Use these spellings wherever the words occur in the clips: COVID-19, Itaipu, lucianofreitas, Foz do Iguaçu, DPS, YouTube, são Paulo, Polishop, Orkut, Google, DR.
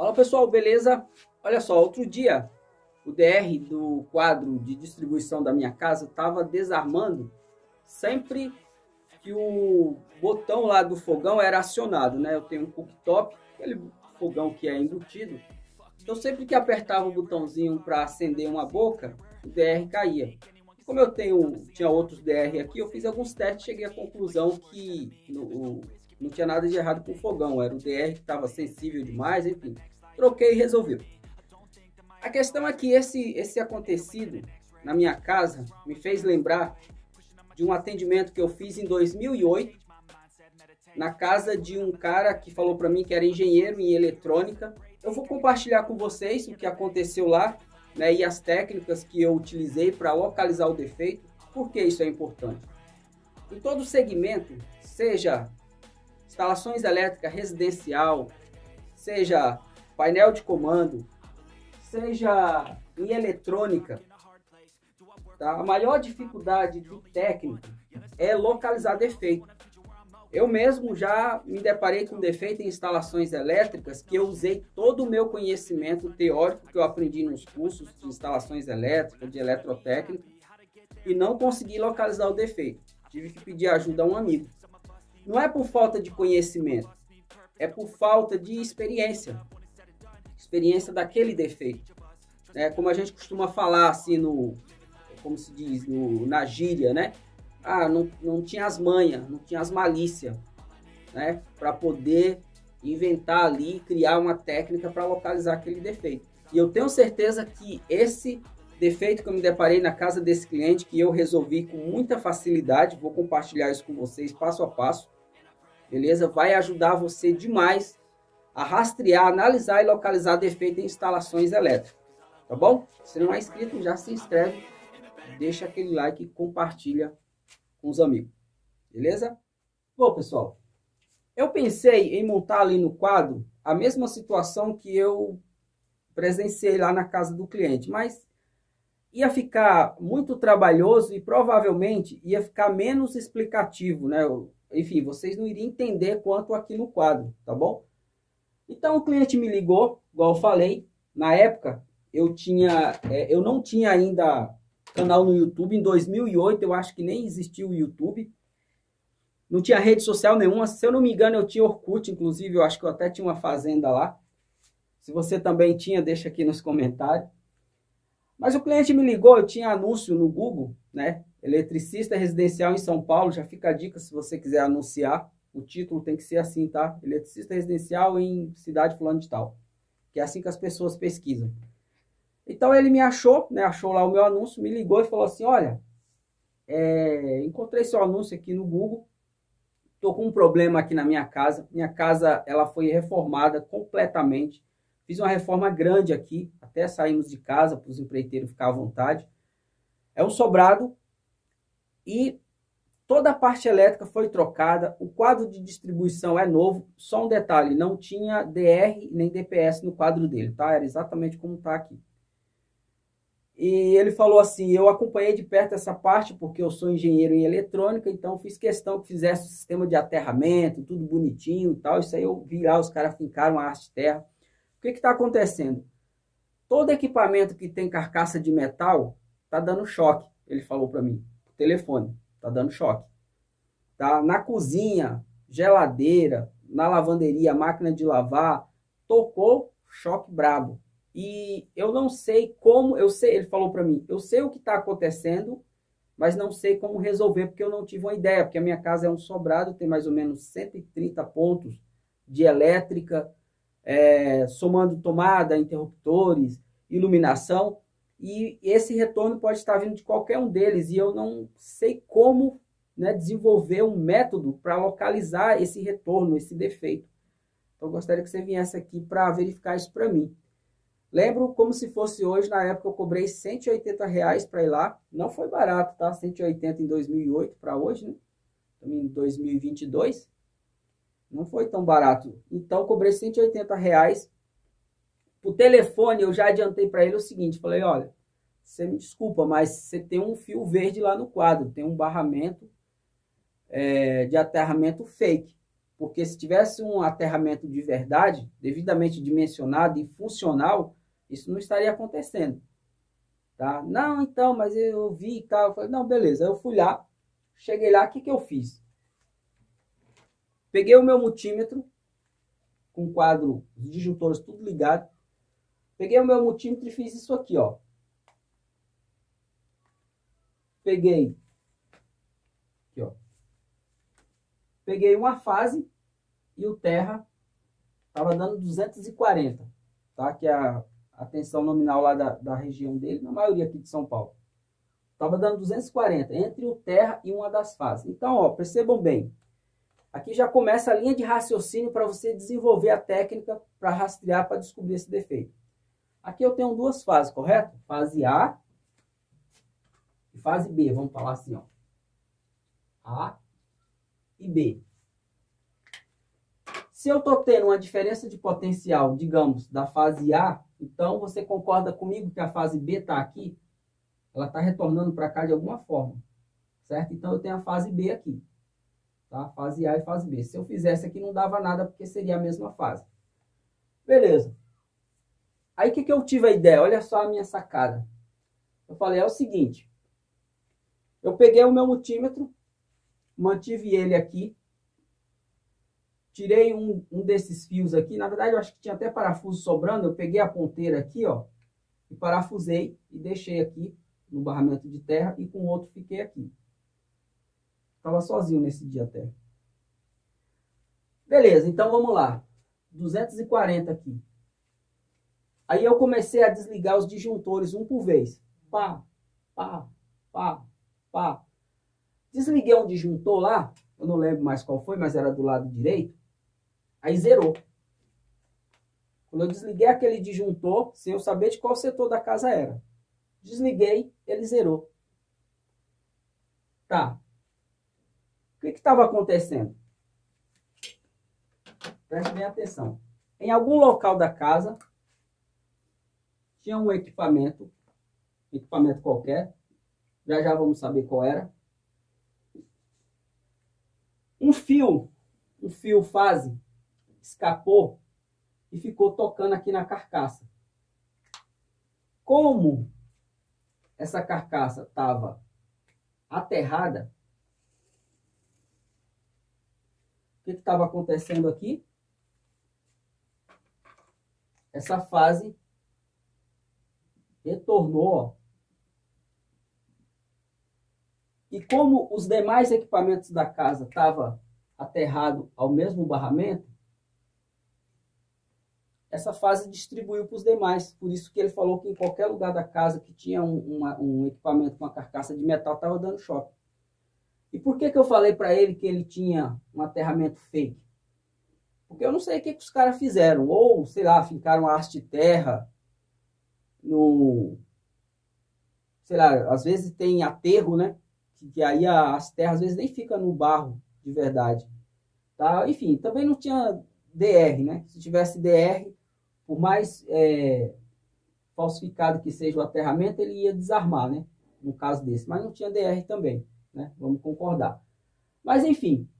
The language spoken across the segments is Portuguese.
Fala pessoal, beleza? Olha só, outro dia o DR do quadro de distribuição da minha casa estava desarmando sempre que o botão lá do fogão era acionado, né? Eu tenho um cooktop, aquele fogão que é embutido. Então sempre que apertava o botãozinho para acender uma boca, o DR caía. Como eu tinha outros DR aqui, eu fiz alguns testes, cheguei à conclusão que não tinha nada de errado com o fogão, era o DR que estava sensível demais, enfim. Troquei e resolveu. A questão é que esse acontecido na minha casa me fez lembrar de um atendimento que eu fiz em 2008, na casa de um cara que falou para mim que era engenheiro em eletrônica. Eu vou compartilhar com vocês o que aconteceu lá, né, e as técnicas que eu utilizei para localizar o defeito, porque isso é importante. Em todo segmento, seja instalações elétricas residencial, seja painel de comando, seja em eletrônica, tá? A maior dificuldade do técnico é localizar defeito. Eu mesmo já me deparei com defeito em instalações elétricas que eu usei todo o meu conhecimento teórico que eu aprendi nos cursos de instalações elétricas, de eletrotécnica, e não consegui localizar o defeito. Tive que pedir ajuda a um amigo. Não é por falta de conhecimento, é por falta de experiência. Experiência daquele defeito. É como a gente costuma falar assim como se diz, na gíria, né? Ah, não tinha as manhas, não tinha as malícias, né? Para poder inventar ali, criar uma técnica para localizar aquele defeito. E eu tenho certeza que esse defeito que eu me deparei na casa desse cliente, que eu resolvi com muita facilidade, vou compartilhar isso com vocês passo a passo, beleza? Vai ajudar você demais a rastrear, analisar e localizar defeito em instalações elétricas, tá bom? Se não é inscrito, já se inscreve, deixa aquele like e compartilha com os amigos, beleza? Bom, pessoal, eu pensei em montar ali no quadro a mesma situação que eu presenciei lá na casa do cliente, mas ia ficar muito trabalhoso e provavelmente ia ficar menos explicativo, né? Enfim, vocês não iriam entender quanto aqui no quadro, tá bom? Então o cliente me ligou, igual eu falei, na época eu não tinha ainda canal no YouTube, em 2008 eu acho que nem existia o YouTube, não tinha rede social nenhuma, se eu não me engano eu tinha Orkut, inclusive eu acho que eu até tinha uma fazenda lá, se você também tinha, deixa aqui nos comentários. Mas o cliente me ligou, eu tinha anúncio no Google, né, eletricista residencial em São Paulo, já fica a dica se você quiser anunciar, o título tem que ser assim, tá, eletricista residencial em cidade fulano de tal, que é assim que as pessoas pesquisam. Então ele me achou, né, achou lá o meu anúncio, me ligou e falou assim, olha, encontrei seu anúncio aqui no Google, estou com um problema aqui na minha casa ela foi reformada completamente, fiz uma reforma grande aqui, até saímos de casa para os empreiteiros ficar à vontade, é um sobrado e toda a parte elétrica foi trocada, o quadro de distribuição é novo, só um detalhe, não tinha DR nem DPS no quadro dele, tá? Era exatamente como está aqui. E ele falou assim, eu acompanhei de perto essa parte porque eu sou engenheiro em eletrônica, então fiz questão que fizesse o sistema de aterramento, tudo bonitinho e tal, isso aí eu vi lá, os caras fincaram a haste terra. O que está acontecendo? Todo equipamento que tem carcaça de metal está dando choque, ele falou para mim, por telefone, está dando choque. Tá? Na cozinha, geladeira, na lavanderia, máquina de lavar, tocou choque brabo. E eu não sei como, eu sei, ele falou para mim, eu sei o que está acontecendo, mas não sei como resolver, porque eu não tive uma ideia, porque a minha casa é um sobrado, tem mais ou menos 130 pontos de elétrica, somando tomada, interruptores, iluminação, e esse retorno pode estar vindo de qualquer um deles, e eu não sei como, né, desenvolver um método para localizar esse retorno, esse defeito. Então eu gostaria que você viesse aqui para verificar isso para mim. Lembro como se fosse hoje, na época eu cobrei R$180 para ir lá, não foi barato, tá? 180 em 2008 para hoje, né? Em 2022, não foi tão barato. Então cobrei R$180, por telefone eu já adiantei para ele o seguinte, falei, olha, você me desculpa, mas você tem um fio verde lá no quadro, tem um barramento de aterramento fake. porque se tivesse um aterramento de verdade, devidamente dimensionado e funcional, isso não estaria acontecendo. Tá? Não, então, mas eu vi e tal. Eu falei, não, beleza. Eu fui lá, cheguei lá, o que, que eu fiz? Peguei o meu multímetro, com o quadro, os disjuntores tudo ligado. Peguei o meu multímetro e fiz isso aqui, ó. Peguei, aqui, ó. Peguei uma fase e o terra estava dando 240, tá? Que é a tensão nominal lá da região dele, na maioria aqui de São Paulo. Estava dando 240 entre o terra e uma das fases. Então, ó, percebam bem. Aqui já começa a linha de raciocínio para você desenvolver a técnica para rastrear, para descobrir esse defeito. Aqui eu tenho duas fases, correto? Fase A e fase B. Vamos falar assim, ó. A e B. Se eu estou tendo uma diferença de potencial, digamos, da fase A, então você concorda comigo que a fase B está aqui? Ela está retornando para cá de alguma forma, certo? Então eu tenho a fase B aqui. Tá? Fase A e fase B. Se eu fizesse aqui, não dava nada, porque seria a mesma fase. Beleza. Aí, o que eu tive a ideia? Olha só a minha sacada. Eu falei, é o seguinte. Eu peguei o meu multímetro, mantive ele aqui, tirei um desses fios aqui. Na verdade, eu acho que tinha até parafuso sobrando. Eu peguei a ponteira aqui, ó, e parafusei e deixei aqui no barramento de terra e com o outro fiquei aqui. Estava sozinho nesse dia até. Beleza, então vamos lá. 240 aqui. Aí eu comecei a desligar os disjuntores um por vez. Pá, pá, pá, pá. Desliguei um disjuntor lá. Eu não lembro mais qual foi, mas era do lado direito. Aí zerou. Quando eu desliguei aquele disjuntor, sem eu saber de qual setor da casa era. Desliguei, ele zerou. Tá. O que estava acontecendo? Preste bem atenção. Em algum local da casa, tinha um equipamento qualquer, já já vamos saber qual era. Um fio fase, escapou e ficou tocando aqui na carcaça. Como essa carcaça estava aterrada, o que estava acontecendo aqui? Essa fase retornou. Ó. E como os demais equipamentos da casa estavam aterrados ao mesmo barramento, essa fase distribuiu para os demais. Por isso que ele falou que em qualquer lugar da casa que tinha um equipamento com uma carcaça de metal estava dando choque. E por que eu falei para ele que ele tinha um aterramento fake? Porque eu não sei o que os caras fizeram. Ou, sei lá, fincaram a haste de terra no... Sei lá, às vezes tem aterro, né? Que aí as terras às vezes nem ficam no barro de verdade. Tá? Enfim, também não tinha DR, né? Se tivesse DR, por mais falsificado que seja o aterramento, ele ia desarmar, né? No caso desse. Mas não tinha DR também. Né? Vamos concordar. Mas, enfim,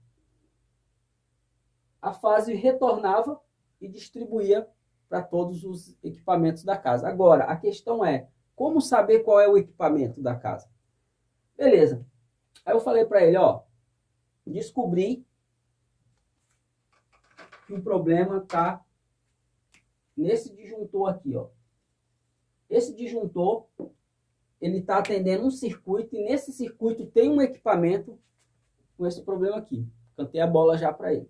a fase retornava e distribuía para todos os equipamentos da casa. Agora, a questão é, como saber qual é o equipamento da casa? Beleza. Aí eu falei para ele, ó, descobri que o problema está nesse disjuntor aqui, ó. Esse disjuntor... ele está atendendo um circuito, e nesse circuito tem um equipamento com esse problema aqui. Cantei a bola já para ele.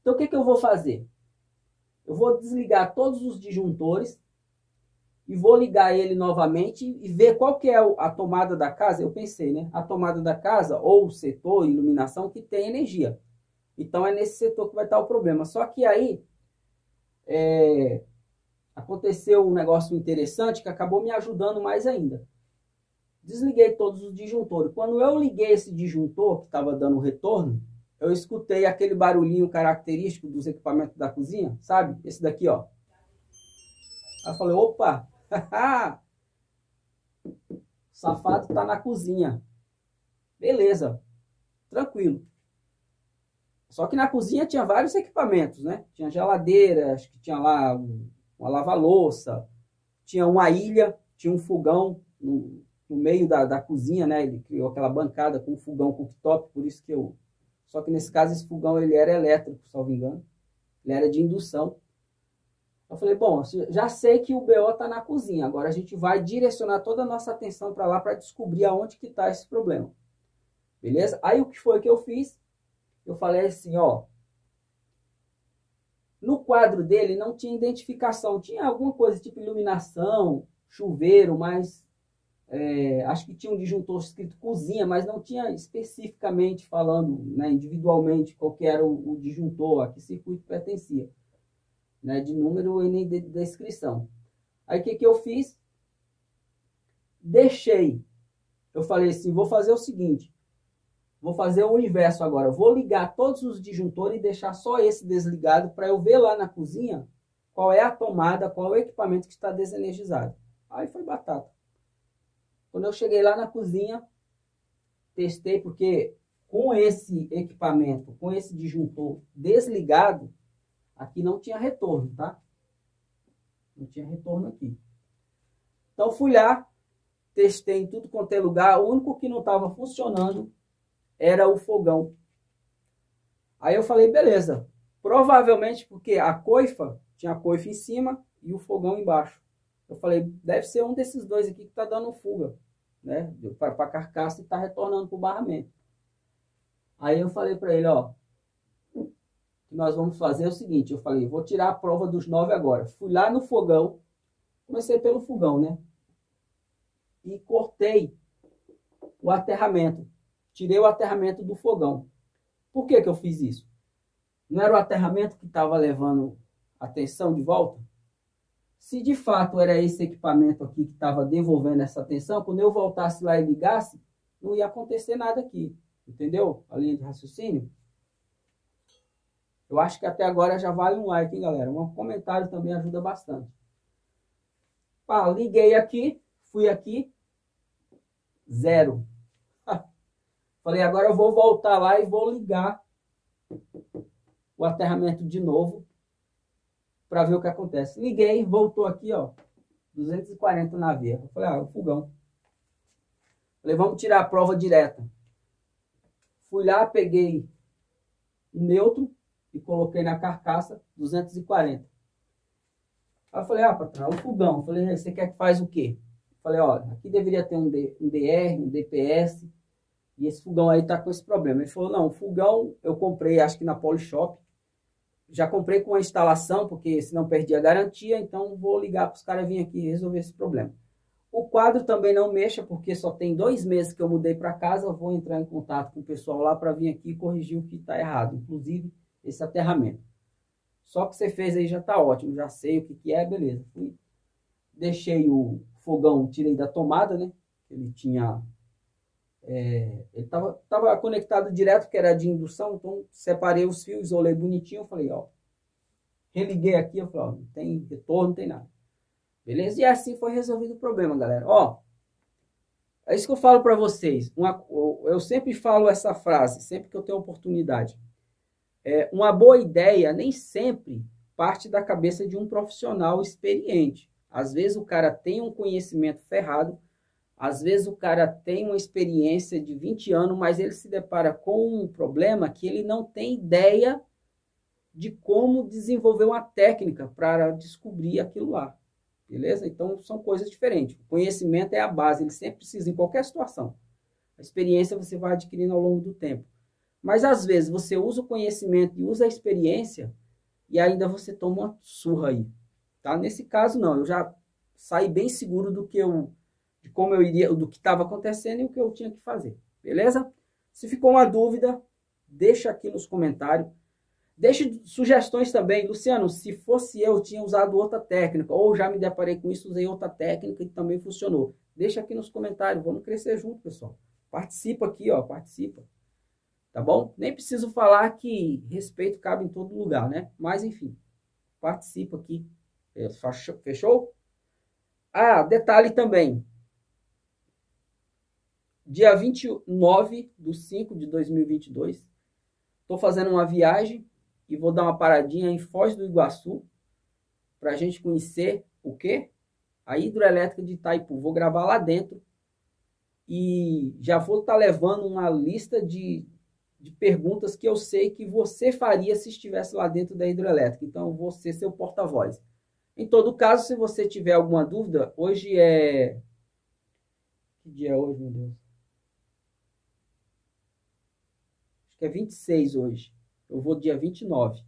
Então, o que eu vou fazer? Eu vou desligar todos os disjuntores e vou ligar ele novamente e ver qual que é a tomada da casa. Eu pensei, né? A tomada da casa, ou o setor, iluminação, que tem energia. Então, é nesse setor que vai estar o problema. Só que aí... aconteceu um negócio interessante que acabou me ajudando mais ainda. Desliguei todos os disjuntores. Quando eu liguei esse disjuntor, que estava dando retorno, eu escutei aquele barulhinho característico dos equipamentos da cozinha, sabe? Esse daqui, ó. Aí eu falei, opa! O safado tá na cozinha. Beleza. Tranquilo. Só que na cozinha tinha vários equipamentos, né? Tinha geladeira, acho que tinha lá uma lava-louça, tinha uma ilha, tinha um fogão no meio da cozinha, né? Ele criou aquela bancada com um fogão cooktop, por isso que eu... Só que nesse caso esse fogão ele era elétrico, salvo engano. Ele era de indução. Eu falei, bom, já sei que o BO está na cozinha, agora a gente vai direcionar toda a nossa atenção para lá para descobrir aonde que está esse problema. Beleza? Aí o que foi que eu fiz? Eu falei assim, ó, no quadro dele não tinha identificação, tinha alguma coisa tipo iluminação, chuveiro, mas acho que tinha um disjuntor escrito cozinha, mas não tinha especificamente falando, né, individualmente qual que era o disjuntor, a que circuito pertencia, né, de número e nem de descrição. Aí o que eu fiz? Deixei. Eu falei assim, vou fazer o seguinte, vou fazer o inverso agora, vou ligar todos os disjuntores e deixar só esse desligado para eu ver lá na cozinha qual é a tomada, qual é o equipamento que está desenergizado. Aí foi batata. Quando eu cheguei lá na cozinha, testei, porque com esse equipamento, com esse disjuntor desligado, aqui não tinha retorno, tá? Não tinha retorno aqui. Então, fui lá, testei em tudo quanto é lugar. O único que não estava funcionando era o fogão. Aí eu falei, beleza. Provavelmente porque a coifa, tinha a coifa em cima e o fogão embaixo. Eu falei, deve ser um desses dois aqui que está dando fuga, né? Para a carcaça e está retornando para o barramento. Aí eu falei para ele, ó, que nós vamos fazer é o seguinte, eu falei, vou tirar a prova dos 9 agora. Fui lá no fogão, comecei pelo fogão, né? E cortei o aterramento. Tirei o aterramento do fogão. Por que que eu fiz isso? Não era o aterramento que estava levando a tensão de volta? Se de fato era esse equipamento aqui que estava devolvendo essa tensão, quando eu voltasse lá e ligasse, não ia acontecer nada aqui. Entendeu? A linha de raciocínio. Eu acho que até agora já vale um like, hein, galera? Um comentário também ajuda bastante. Pá, liguei aqui, fui aqui, zero. Falei, agora eu vou voltar lá e vou ligar o aterramento de novo para ver o que acontece. Liguei, voltou aqui, ó, 240 na veia. Falei, ah, o fogão. Falei, vamos tirar a prova direta. Fui lá, peguei o neutro e coloquei na carcaça 240. Aí eu falei, ah, patrão, é um fogão. Eu falei, você quer que faz o quê? Eu falei, olha, aqui deveria ter um DR, um DPS, e esse fogão aí tá com esse problema. Ele falou, não, o fogão eu comprei, acho que na Polishop, já comprei com a instalação, porque senão perdi a garantia, então vou ligar para os caras virem aqui resolver esse problema. O quadro também não mexa, porque só tem 2 meses que eu mudei para casa, eu vou entrar em contato com o pessoal lá para vir aqui e corrigir o que tá errado, inclusive esse aterramento. Só que você fez aí já tá ótimo, já sei o que é, beleza. Fui, deixei o fogão, tirei da tomada, né? Ele tinha... ele tava conectado direto, que era de indução, então separei os fios, isolei bonitinho, falei, ó, religuei aqui, eu falei, ó, não tem retorno, não tem nada. Beleza? E assim foi resolvido o problema, galera. Ó, é isso que eu falo para vocês. Eu sempre falo essa frase, sempre que eu tenho oportunidade. Uma boa ideia nem sempre parte da cabeça de um profissional experiente. Às vezes o cara tem um conhecimento ferrado, às vezes o cara tem uma experiência de 20 anos, mas ele se depara com um problema que ele não tem ideia de como desenvolver uma técnica para descobrir aquilo lá. Beleza? Então, são coisas diferentes. O conhecimento é a base, ele sempre precisa em qualquer situação. A experiência você vai adquirindo ao longo do tempo. Mas, às vezes, você usa o conhecimento e usa a experiência e ainda você toma uma surra aí. Tá? Nesse caso, não. Eu já saí bem seguro do que eu... de como eu iria, do que estava acontecendo e o que eu tinha que fazer, beleza? Se ficou uma dúvida, deixa aqui nos comentários. Deixe sugestões também. Luciano, se fosse eu, tinha usado outra técnica, ou já me deparei com isso, usei outra técnica e também funcionou. Deixa aqui nos comentários, vamos crescer junto, pessoal. Participa aqui, ó, participa. Tá bom? Nem preciso falar que respeito cabe em todo lugar, né? Mas, enfim, participa aqui. Fechou? Ah, detalhe também. Dia 29/5/2022, Estou fazendo uma viagem e vou dar uma paradinha em Foz do Iguaçu para a gente conhecer o quê? A hidrelétrica de Itaipu. Vou gravar lá dentro e já vou estar levando uma lista de perguntas que eu sei que você faria se estivesse lá dentro da hidrelétrica. Então, eu vou ser seu porta-voz. Em todo caso, se você tiver alguma dúvida, hoje é... Que dia é hoje, meu Deus? Acho que é 26 hoje. Eu vou dia 29,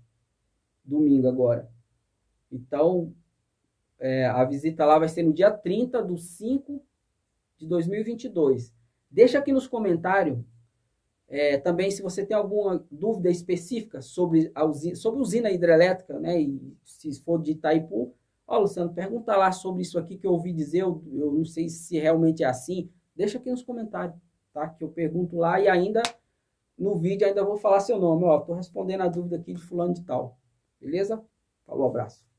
domingo agora. Então, a visita lá vai ser no dia 30/5/2022. Deixa aqui nos comentários... também, se você tem alguma dúvida específica sobre usina hidrelétrica, né, e se for de Itaipu, ó, Luciano, pergunta lá sobre isso aqui que eu ouvi dizer, eu não sei se realmente é assim, deixa aqui nos comentários, tá, que eu pergunto lá e ainda, no vídeo, ainda vou falar seu nome, ó, tô respondendo a dúvida aqui de fulano de tal, beleza? Falou, abraço.